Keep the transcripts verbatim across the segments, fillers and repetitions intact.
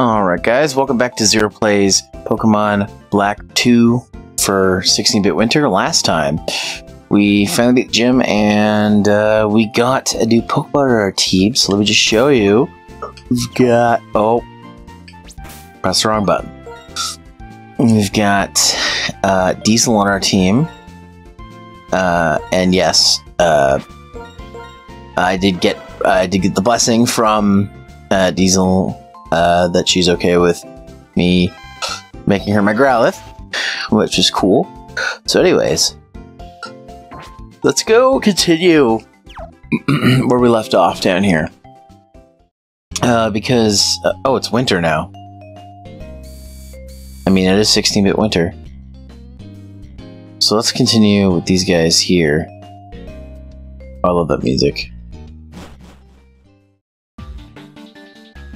Alright guys, welcome back to Zero Plays Pokemon Black two for sixteen-bit Winter. Last time, we found the gym and uh, we got a new Pokemon in our team, so let me just show you. We've got... oh, press the wrong button. We've got uh, Diesel on our team. Uh, and yes, uh, I did get I did get the blessing from uh, Diesel uh, that she's okay with me making her my Growlithe, which is cool. So anyways, let's go continue where we left off down here. Uh, because, uh, oh, it's winter now. I mean, it is sixteen-bit winter. So let's continue with these guys here. Oh, I love that music.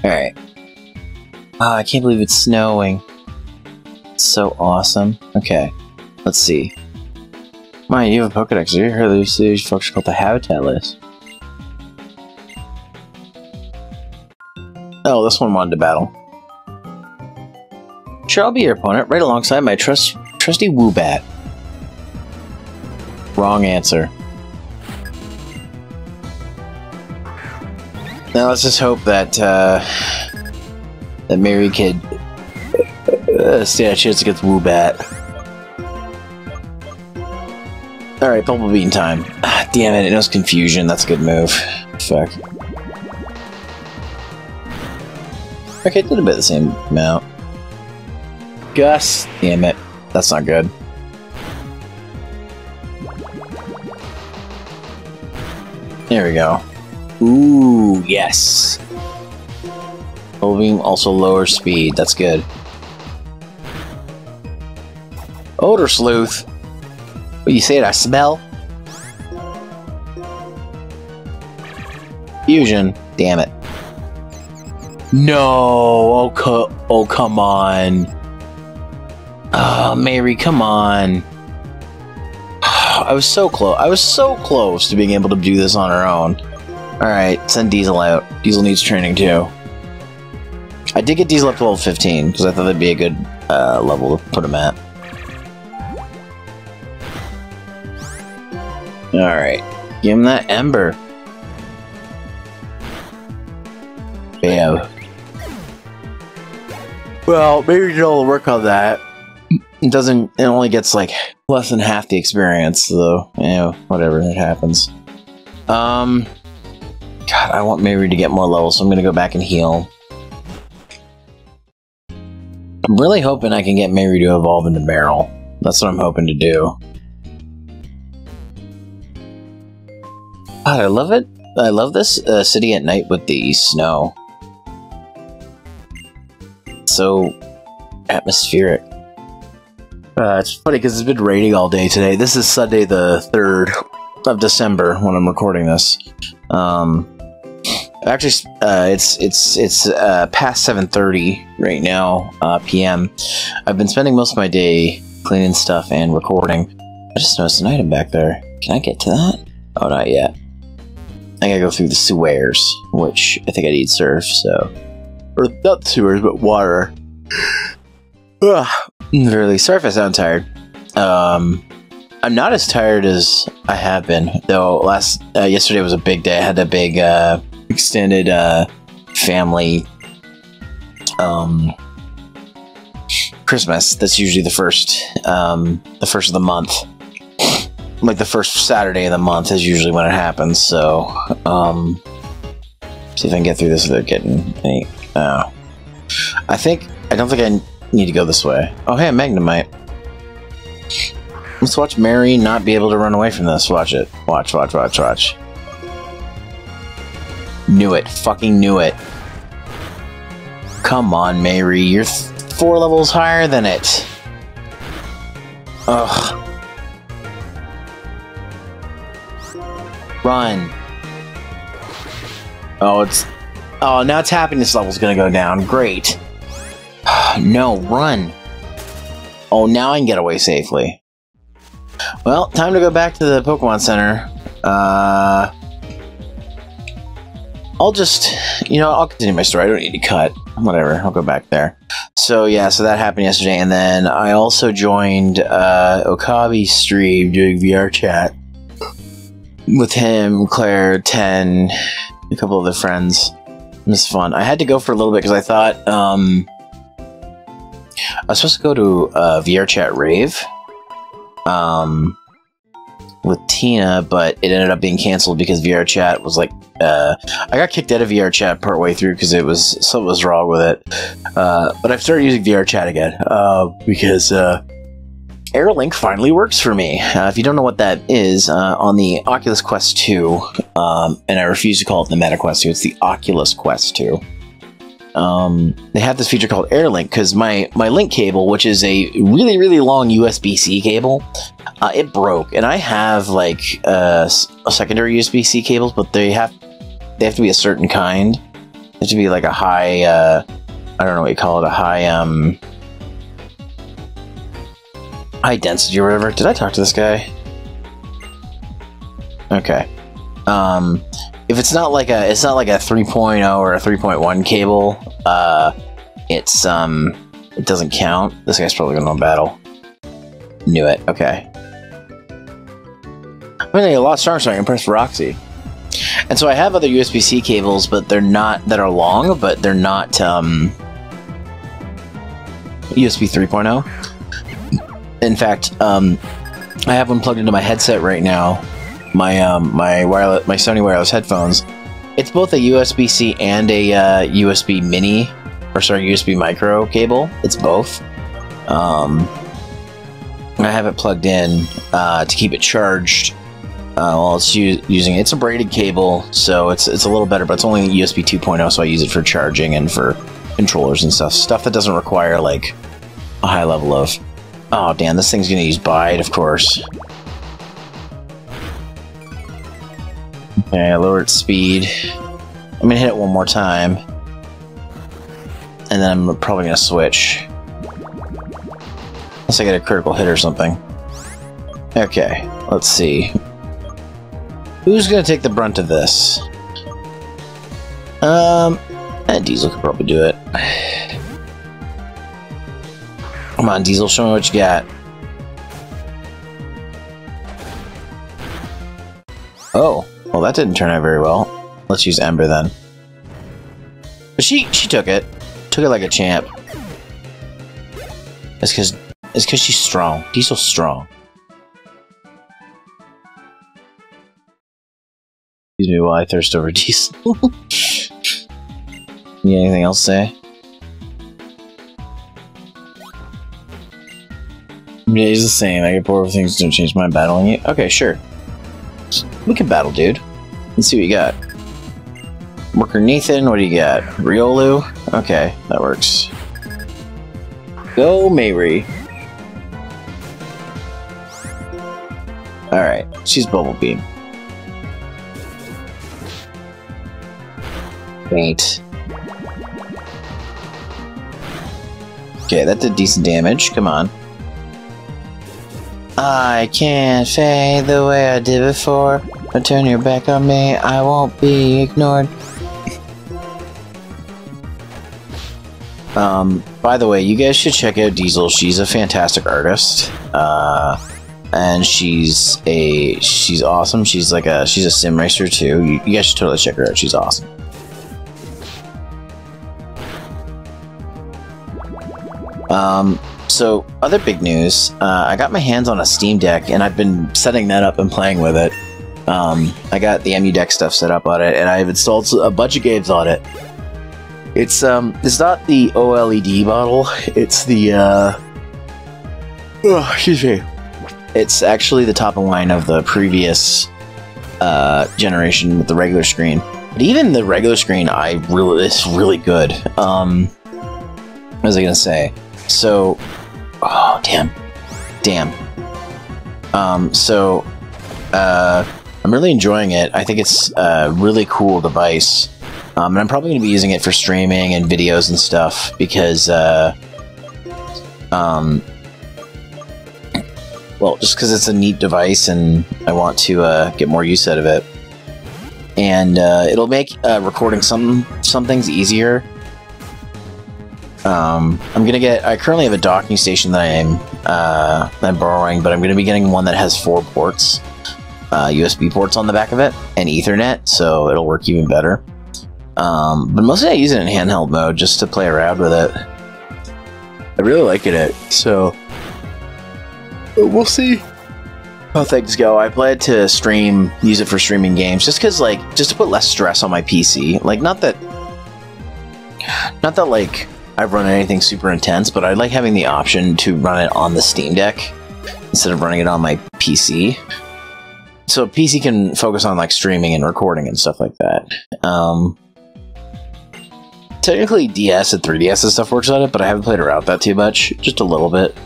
Alright. Oh, I can't believe it's snowing. It's so awesome. Okay, let's see. Mine, you have a Pokedex. Have you heard of this series function called the Habitat List? Oh, this one wanted to battle. Sure, I'll be your opponent, right alongside my trust, trusty Woobat. Wrong answer. Now let's just hope that uh, that Mary could uh, stand a chance against Woobat. All right, Bubble Beam time. Ah, damn it! It knows confusion. That's a good move. Fuck. Okay, did about the same amount. Gus, damn it, that's not good. There we go. Ooh, yes. Bubble Beam also lower speed. That's good. Odor Sleuth. What you say? I smell fusion. Damn it. No. Oh, co oh, come on. Oh, Mary, come on. I was so close. I was so close to being able to do this on her own. Alright, send Diesel out. Diesel needs training too. I did get Diesel up to level fifteen, because I thought that'd be a good uh, level to put him at. Alright. Give him that Ember. Bam. Well, Mary did all the work on that. It doesn't, it only gets like less than half the experience, though. You know, whatever, it happens. Um, God, I want Mary to get more levels, so I'm gonna go back and heal. I'm really hoping I can get Mary to evolve into Meryl. That's what I'm hoping to do. God, I love it. I love this uh, city at night with the snow. It's so atmospheric. Uh, it's funny because it's been raining all day today. This is Sunday the third of December when I'm recording this. Um, actually, uh, it's it's it's uh, past seven thirty right now, uh, P M I've been spending most of my day cleaning stuff and recording. I just noticed an item back there. Can I get to that? Oh, not yet. I gotta go through the sewers, which I think I need surf, so... or not sewers, but water. Ugh. Really, sorry if I sound tired. Um, I'm not as tired as I have been, though. Last uh, yesterday was a big day. I had a big uh, extended uh, family um, Christmas. That's usually the first, um, the first of the month. Like the first Saturday of the month is usually when it happens. So, um, see if I can get through this without getting any. Oh, I think I don't think I. Need to go this way. Oh, hey, Magnemite. Let's watch Mary not be able to run away from this. Watch it. Watch, watch, watch, watch. Knew it. Fucking knew it. Come on, Mary. You're four levels higher than it. Ugh. Run. Oh, it's... oh, now its happiness level's gonna go down. Great. No, run! Oh, now I can get away safely. Well, time to go back to the Pokemon Center. Uh, I'll just, you know, I'll continue my story. I don't need to cut. whatever, I'll go back there. So yeah, so that happened yesterday, and then I also joined uh, Okabi's stream doing V R chat with him, Claire, Ten, a couple other friends. It was fun. I had to go for a little bit because I thought um, I was supposed to go to uh, V R chat rave um, with Tina, but it ended up being canceled because V R chat was like uh, I got kicked out of V R chat partway through because it was something was wrong with it. Uh, but I've started using V R chat again uh, because. Uh, Air Link finally works for me. Uh, if you don't know what that is, uh, on the Oculus Quest two, um, and I refuse to call it the Meta Quest two, it's the Oculus Quest two. Um, they have this feature called Air Link, because my, my Link cable, which is a really, really long U S B C cable, uh, it broke. And I have, like, uh, secondary U S B C cables, but they have, they have to be a certain kind. They have to be, like, a high, uh, I don't know what you call it, a high, um... high density or whatever. Did I talk to this guy? Okay. Um, if it's not like a, it's not like a three point oh or a three point one cable, uh, it's, um, it doesn't count. This guy's probably going to battle. Knew it. Okay. I'm going to get a lot stronger so I can press Roxy. And so I have other U S B C cables, but they're not, that are long, but they're not, um, U S B three point oh. In fact, um, I have one plugged into my headset right now, my um, my wireless, my Sony wireless headphones. It's both a U S B C and a uh, USB mini, or sorry, U S B micro cable. It's both. Um, I have it plugged in uh, to keep it charged uh, while it's using it. It's a braided cable, so it's it's a little better, but it's only U S B two point oh, so I use it for charging and for controllers and stuff. Stuff that doesn't require like a high level of. Oh, damn, this thing's gonna use bite, of course. Okay, I lower its speed. I'm gonna hit it one more time. And then I'm probably gonna switch. Unless I get a critical hit or something. Okay, let's see. Who's gonna take the brunt of this? Um, eh, Diesel could probably do it. Come on, Diesel, show me what you got. Oh, well, that didn't turn out very well. Let's use Ember then. But she she took it. Took it like a champ. It's because it's because she's strong. Diesel's strong. Excuse me while I thirst over Diesel. You got anything else to say? Yeah, he's the same. I get bored of things, don't change my battling you. Okay, sure. We can battle, dude. Let's see what you got. Worker Nathan, what do you got? Riolu? Okay, that works. Go, Mayri. Alright, she's Bubble Beam. Faint. Okay, that did decent damage. Come on. I can't fade the way I did before. Don't turn your back on me, I won't be ignored. um, by the way, you guys should check out Diesel. She's a fantastic artist. Uh, and she's a, she's awesome. She's like a, she's a sim racer too. You, you guys should totally check her out. She's awesome. Um, So, other big news, uh, I got my hands on a Steam Deck, and I've been setting that up and playing with it. Um, I got the M U Deck stuff set up on it, and I've installed a bunch of games on it. It's, um, it's not the OLED model, it's the, uh... Oh, excuse me. It's actually the top of line of the previous, uh, generation with the regular screen. But even the regular screen, I really, it's really good. Um, what was I gonna say? So... Oh, damn. Damn. Um, so, uh, I'm really enjoying it. I think it's a really cool device. Um, and I'm probably going to be using it for streaming and videos and stuff, because, uh, um, well, just because it's a neat device and I want to, uh, get more use out of it. And, uh, it'll make, uh, recording some, some things easier. Um, I'm gonna get. I currently have a docking station that I am uh, that I'm borrowing, but I'm gonna be getting one that has four ports, uh, U S B ports on the back of it, and Ethernet, so it'll work even better. Um, but mostly I use it in handheld mode just to play around with it. I really like it, so we'll see how things go. I plan to stream, use it for streaming games, just cause like just to put less stress on my P C. Like not that, not that like. I've run anything super intense, but I like having the option to run it on the Steam Deck instead of running it on my P C. So P C can focus on like streaming and recording and stuff like that. Um, technically D S and three D S and stuff works on it, but I haven't played around with that too much. Just a little bit.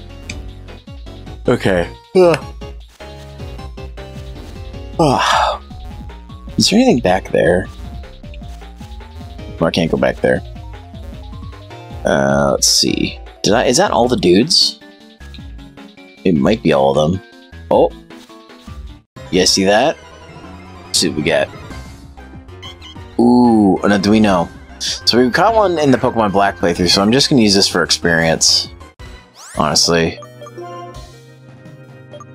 Okay. Ugh. Ugh. Is there anything back there? Oh, I can't go back there. Uh, let's see. Did I? Is that all the dudes? It might be all of them. Oh, yeah. See that? Let's see what we get. Ooh, an Arduino. So we caught one in the Pokemon Black playthrough. So I'm just gonna use this for experience. Honestly,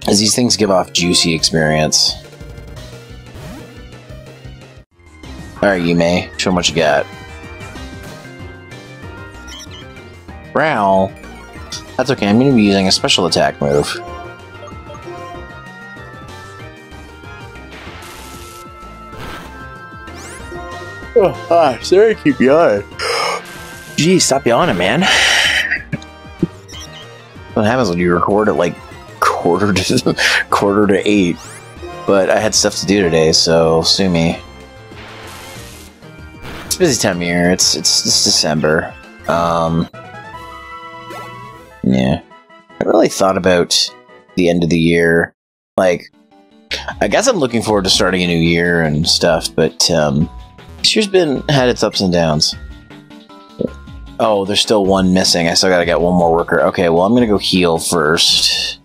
as these things give off juicy experience. All right, Yume, show 'em what you got. Growl? That's okay, I'm going to be using a special attack move. Oh, ah, sorry, keep yawning. Gee, stop yawning, man. What happens when you record at like quarter to, quarter to eight? But I had stuff to do today, so sue me. It's a busy time of year, it's, it's, it's December. Um... Yeah, I really thought about the end of the year. Like, I guess I'm looking forward to starting a new year and stuff, but um, this year's been had its ups and downs. Oh, there's still one missing. I still gotta get one more worker. Okay, well, I'm gonna go heal first.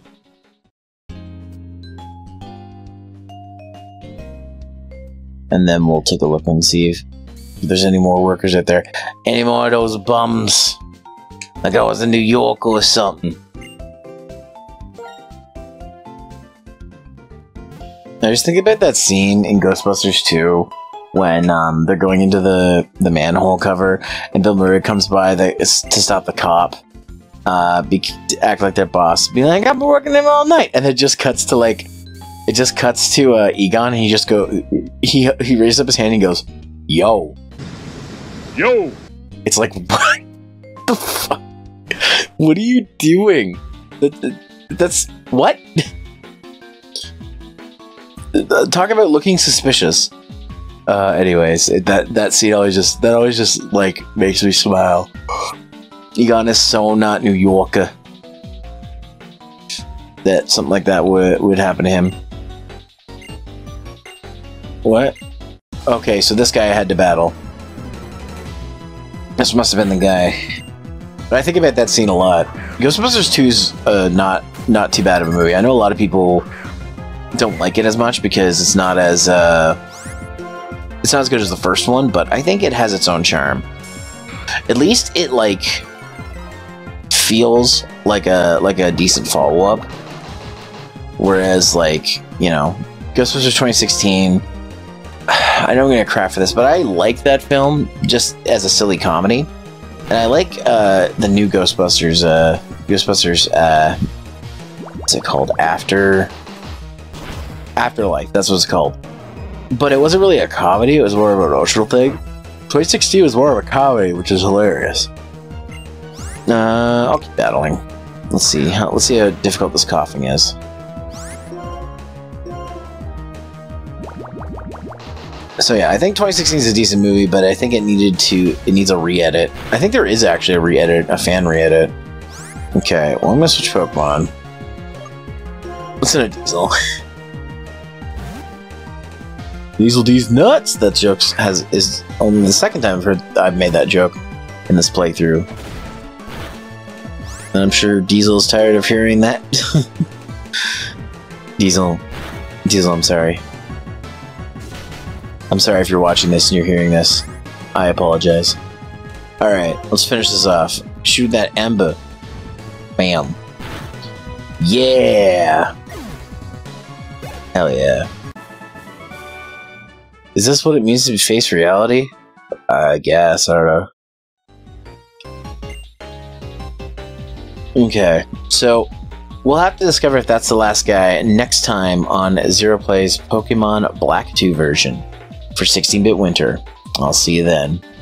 And then we'll take a look and see if there's any more workers out there. Any more of those bums? Like I was in New York or something. I just think about that scene in Ghostbusters two when um, they're going into the, the manhole cover and Bill Murray comes by the, to stop the cop, uh, be, act like their boss, be like, I've been working there all night. And it just cuts to like, it just cuts to uh, Egon, and he just go, he, he raises up his hand and goes, yo. Yo. It's like, what the fuck? What are you doing? That, that, that's... What? Talk about looking suspicious. Uh, anyways, it, that, that scene always just... That always just, like, makes me smile. Egon is so not New Yorker. That something like that would, would happen to him. What? Okay, so this guy I had to battle. This must have been the guy... But I think about that scene a lot. Ghostbusters two is uh, not not too bad of a movie. I know a lot of people don't like it as much because it's not as uh, it's not as good as the first one. But I think it has its own charm. At least it like feels like a like a decent follow up. Whereas like you know Ghostbusters twenty sixteen, I know I'm gonna crap for this, but I like that film just as a silly comedy. And I like uh, the new Ghostbusters, uh, Ghostbusters, uh, what's it called? After, Afterlife, that's what it's called. But it wasn't really a comedy, it was more of an emotional thing. twenty sixteen was more of a comedy, which is hilarious. Uh, I'll keep battling. Let's see, how, let's see how difficult this coughing is. So yeah, I think twenty sixteen is a decent movie, but I think it needed to, it needs a re-edit. I think there is actually a re-edit, a fan re-edit. Okay, well I'm gonna switch Pokemon. Listen to Diesel. Diesel D's nuts! That joke has, is only the second time I've, heard, I've made that joke in this playthrough. And I'm sure Diesel's tired of hearing that. Diesel. Diesel, I'm sorry. I'm sorry if you're watching this and you're hearing this. I apologize. Alright, let's finish this off. shoot that ember. Bam. Yeah! Hell yeah. Is this what it means to face reality? I guess, I don't know. Okay, so we'll have to discover if that's the last guy next time on Zero Plays Pokemon Black two version for sixteen-bit Winter. I'll see you then.